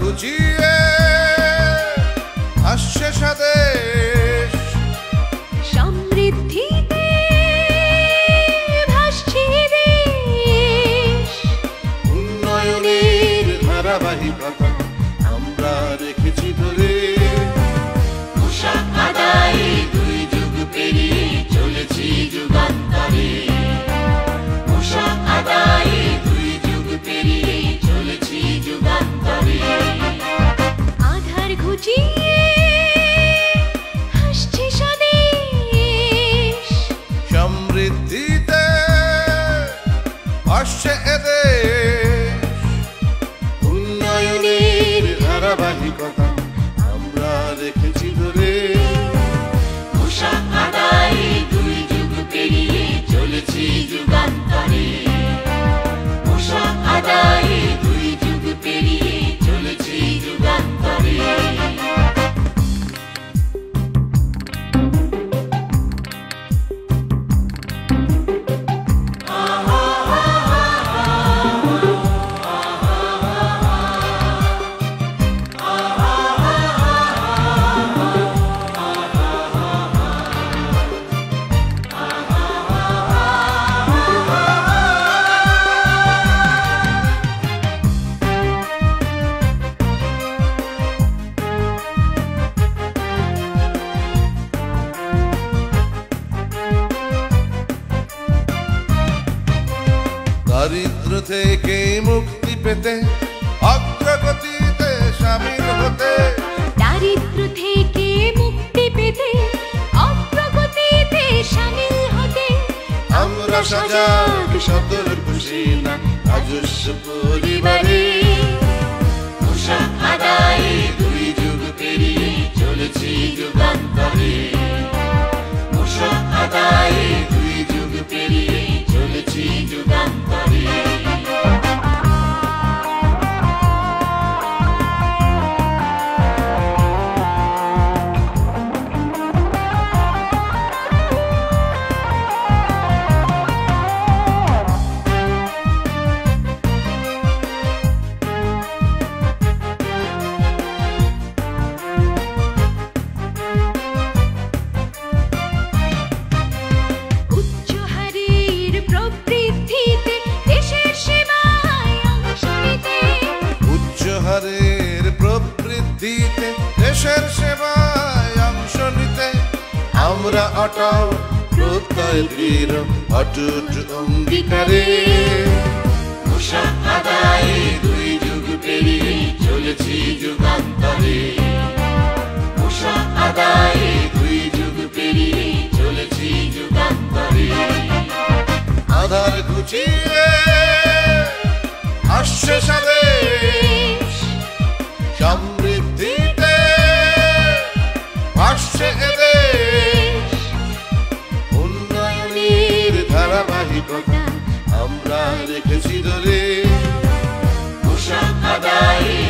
গুজিয়ে আসছে স্বদেশ, সমৃদ্ধিতে ভাসছে দেশ। উন্নয়নের ধারাবাহিকতা আমরা রেখেছি ধরে, পোশাক আদায় দুই যুগ পেরিয়ে চলেছি যুগান্তরে। পোশাক আদায় দুই যুগ পেরিয়ে চলেছি যুগান্তরে। আধার ঘুচিয়ে হাসছে স্বদেশ, সমৃদ্ধিতে আসছে এদেশ। উন্নয়নের ধারাবাহিকতা আমরা রেখেছি ধরে, পোশাক আদায় দুই যুগ পেরিয়ে চলেছি যুগান্তরে। পোশাক আদায় দুই যুগ পেরিয়ে চলেছি যুগান্তরে। দারিদ্র থেকে মুক্তি পেতে, অগ্রগতিতে সামিল হতে। দারিদ্র থেকে মুক্তি পেতে, অগ্রগতিতে সামিল হতে আমরা সজাগ সতর্ক ছিলাম রাজস্ব পরিবারে। পোশাক আদায় দুই যুগ পেরিয়ে চলেছি যুগান্তরে। পোশাক আদায় দুই যুগ পেরিয়ে চলেছি যুগান্তরে। হারের প্রবৃদ্ধিতে, দেশের সেবায় অংশ নিতে আমরা অটল প্রত্যয় দৃঢ় অটুট অঙ্গীকারে। পোশাক আদায়ে দুই যুগ পেরিয়ে চলেছি যুগান্তরে। পোশাক আদায়ে দুই যুগ পেরিয়ে চলেছি যুগান্তরে। আধার ঘুচিয়ে আসছে স্বদেশ, সমৃদ্ধিতে আসছে এদেশ। উন্নয়নের ধারাবাহিকতা আমরা রেখেছি ধরে, পোশাক আদায়।